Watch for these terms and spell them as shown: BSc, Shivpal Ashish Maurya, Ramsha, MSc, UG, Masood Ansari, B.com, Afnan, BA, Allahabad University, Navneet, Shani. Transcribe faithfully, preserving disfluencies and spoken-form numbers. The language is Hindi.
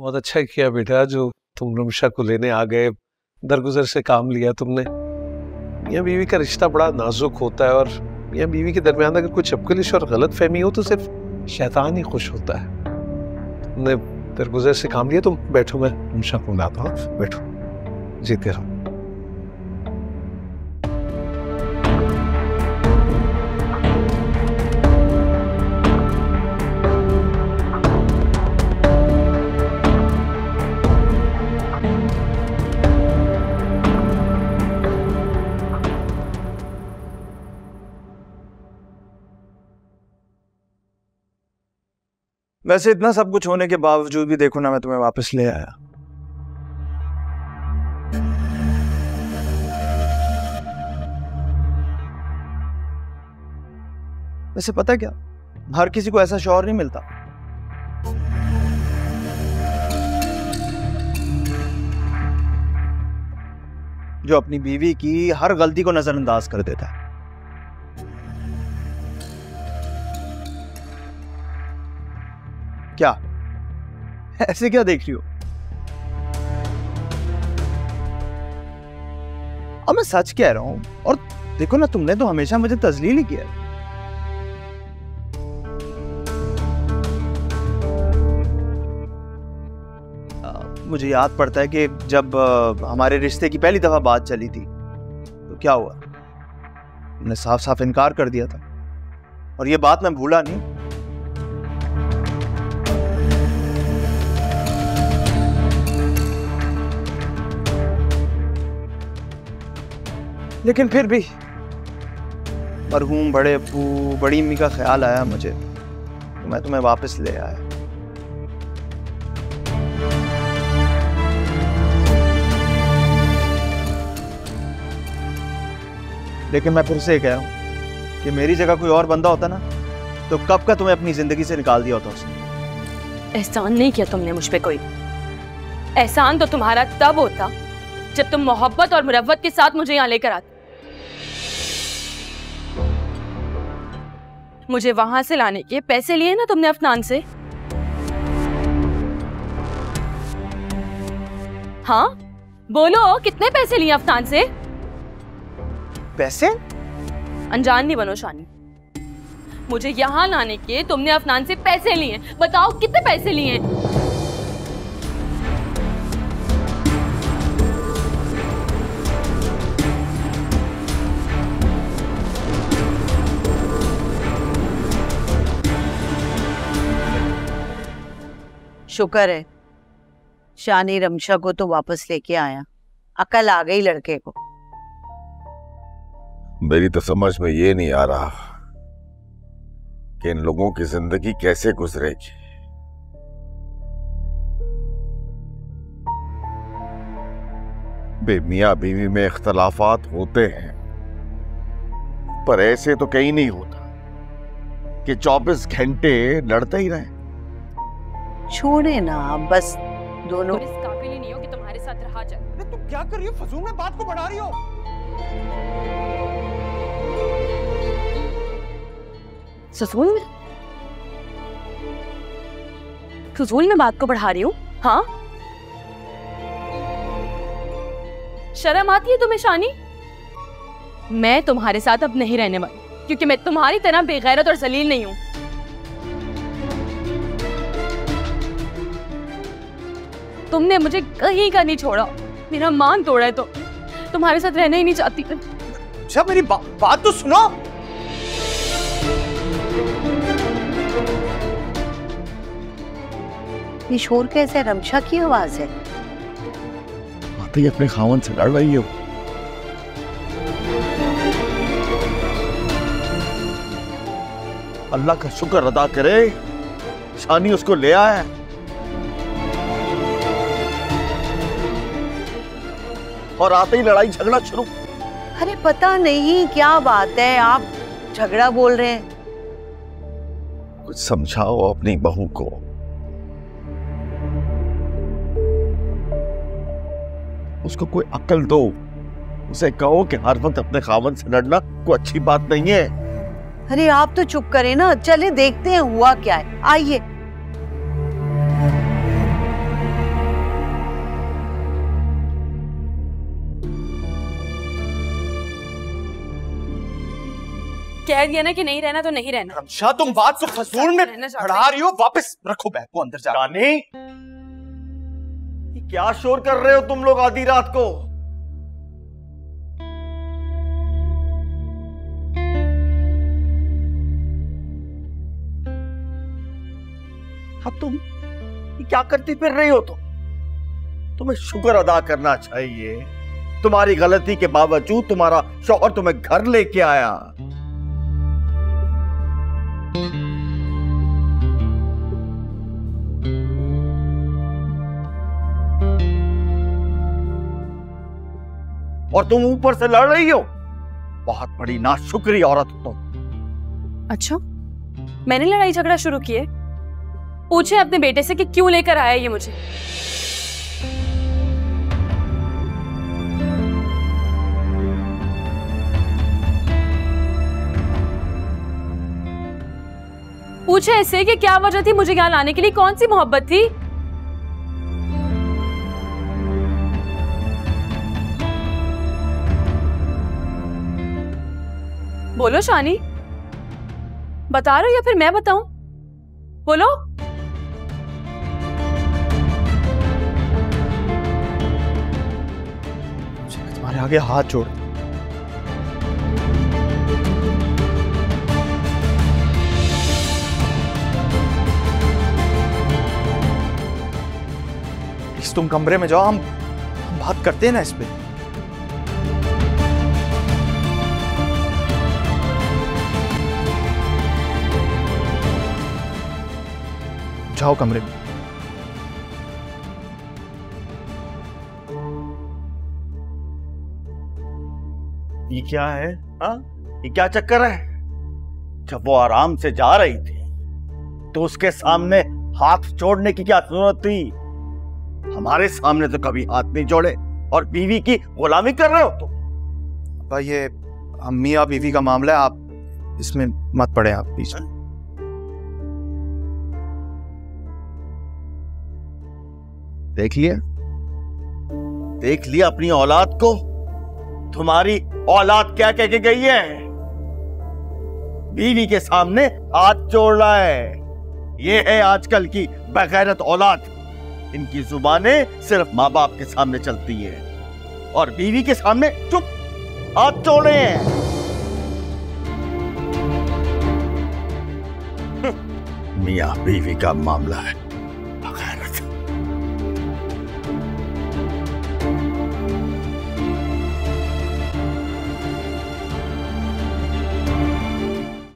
बहुत अच्छा किया बेटा जो तुम रमशा को लेने आ गए, दरगुजर से काम लिया तुमने। मियाँ बीवी का रिश्ता बड़ा नाजुक होता है और मियाँ बीवी के दरमियान अगर कोई चपकलिश और गलत फहमी हो तो सिर्फ शैतान ही खुश होता है। तुमने दरगुजर से काम लिया। तुम बैठो, मैं रमशा को लाता हूँ। बैठो, जीते रहो। वैसे इतना सब कुछ होने के बावजूद भी देखो ना, मैं तुम्हें वापस ले आया। वैसे पता है क्या, हर किसी को ऐसा शौहर नहीं मिलता। जो अपनी बीवी की हर गलती को नजरअंदाज कर देता है। क्या ऐसे क्या देख रही हो? अब मैं सच कह रहा हूं। और देखो ना, तुमने तो हमेशा मुझे तजलील ही किया है। मुझे याद पड़ता है कि जब हमारे रिश्ते की पहली दफा बात चली थी तो क्या हुआ, तुमने साफ साफ इनकार कर दिया था। और यह बात मैं भूला नहीं। लेकिन फिर भी मरहूम बड़े अबू बड़ी अम्मी का ख्याल आया मुझे, तो मैं तुम्हें वापस ले आया। लेकिन मैं फिर से कह रहा हूं कि मेरी जगह कोई और बंदा होता ना तो कब का तुम्हें अपनी जिंदगी से निकाल दिया होता उसने। एहसान नहीं किया तुमने मुझ पे कोई। एहसान तो तुम्हारा तब होता जब तुम मोहब्बत और मुरव्वत के साथ मुझे यहाँ लेकर आते। मुझे वहां से लाने के पैसे लिए ना तुमने अफनान से। हाँ बोलो, कितने पैसे लिए अफनान से? पैसे? अनजान नहीं बनो शानी, मुझे यहाँ लाने के तुमने अफनान से पैसे लिए। बताओ कितने पैसे लिए? शुक्र है शानी रमशा को तो वापस लेके आया। अकल आ गई लड़के को। मेरी तो समझ में ये नहीं आ रहा कि इन लोगों की जिंदगी कैसे गुजरेगी। मियाँ बीवी में इख्तलाफात होते हैं पर ऐसे तो कहीं नहीं होता कि चौबीस घंटे लड़ते ही रहे। छोड़े ना बस दोनों। तुम इस काबिल ही नहीं हो कि तुम्हारे साथ रहा जाए। अरे तुम क्या कर रही हो? फजूल में बात को बढ़ा रही हो। फजूल में फजूल में बात को बढ़ा रही हूँ। हाँ शर्म आती है तुम्हें शानी? मैं तुम्हारे साथ अब नहीं रहने वाली क्योंकि मैं तुम्हारी तरह बेगैरत और जलील नहीं हूँ। तुमने मुझे कहीं का नहीं छोड़ा, मेरा मान तोड़ा है। तो तुम्हारे साथ रहना ही नहीं चाहती। अच्छा मेरी बा, बात तो सुनो। ये शोर कैसे? रमशा की आवाज है। आते ही अपने खावन से लड़ रही हो। अल्लाह का शुक्र अदा करे शानी उसको ले आया। और आते ही लड़ाई झगड़ा शुरू। अरे पता नहीं क्या बात है, आप झगड़ा बोल रहे हैं। कुछ समझाओ अपनी बहू को। उसको कोई अक्ल दो। उसे कहो कि हर वक्त अपने खावन से लड़ना कोई अच्छी बात नहीं है। अरे आप तो चुप करें ना, चले देखते हैं हुआ क्या है। आइए। कह दिया ना कि नहीं रहना तो नहीं रहना। रमशा तुम बात तो फजूल में बढ़ा रही हो, वापस रखो बैग को अंदर जाओ। नहीं क्या शोर कर रहे हो तुम लोग आधी रात को? अब तुम क्या करती फिर रही हो? तुम तुम्हें शुक्र अदा करना चाहिए, तुम्हारी गलती के बावजूद तुम्हारा शौहर तुम्हें घर लेके आया। और तुम ऊपर से लड़ रही हो, बहुत बड़ी नाशुक्री औरत हो तुम। अच्छा, मैंने लड़ाई झगड़ा शुरू किए? पूछे अपने बेटे से कि क्यों लेकर आया ये मुझे। पूछे ऐसे कि क्या वजह थी मुझे यहाँ लाने के लिए, कौन सी मोहब्बत थी? बोलो शानी, बता रहे हो या फिर मैं बताऊं? बोलो। तुम्हारे आगे हाथ जोड़। तुम कमरे में जाओ, हम, हम बात करते हैं ना इस पे। जाओ कमरे में। ये क्या है? हाँ, ये क्या चक्कर है? जब वो आराम से जा रही थी तो उसके सामने हाथ जोड़ने की क्या जरूरत थी? हमारे सामने तो कभी हाथ नहीं जोड़े और बीवी की गुलामी कर रहे हो तुम। तो ये हम मियां बीवी का मामला है, आप इसमें मत पड़े। आप बीच में देख लिया देख लिया अपनी औलाद को। तुम्हारी औलाद क्या कह के गई है? बीवी के सामने हाथ जोड़ रहा है। ये है आजकल की बेगैरत औलाद। इनकी जुबानें सिर्फ माँ बाप के सामने चलती हैं और बीवी के सामने चुप हाथ जोड़े हैं। मियाँ बीवी का मामला है,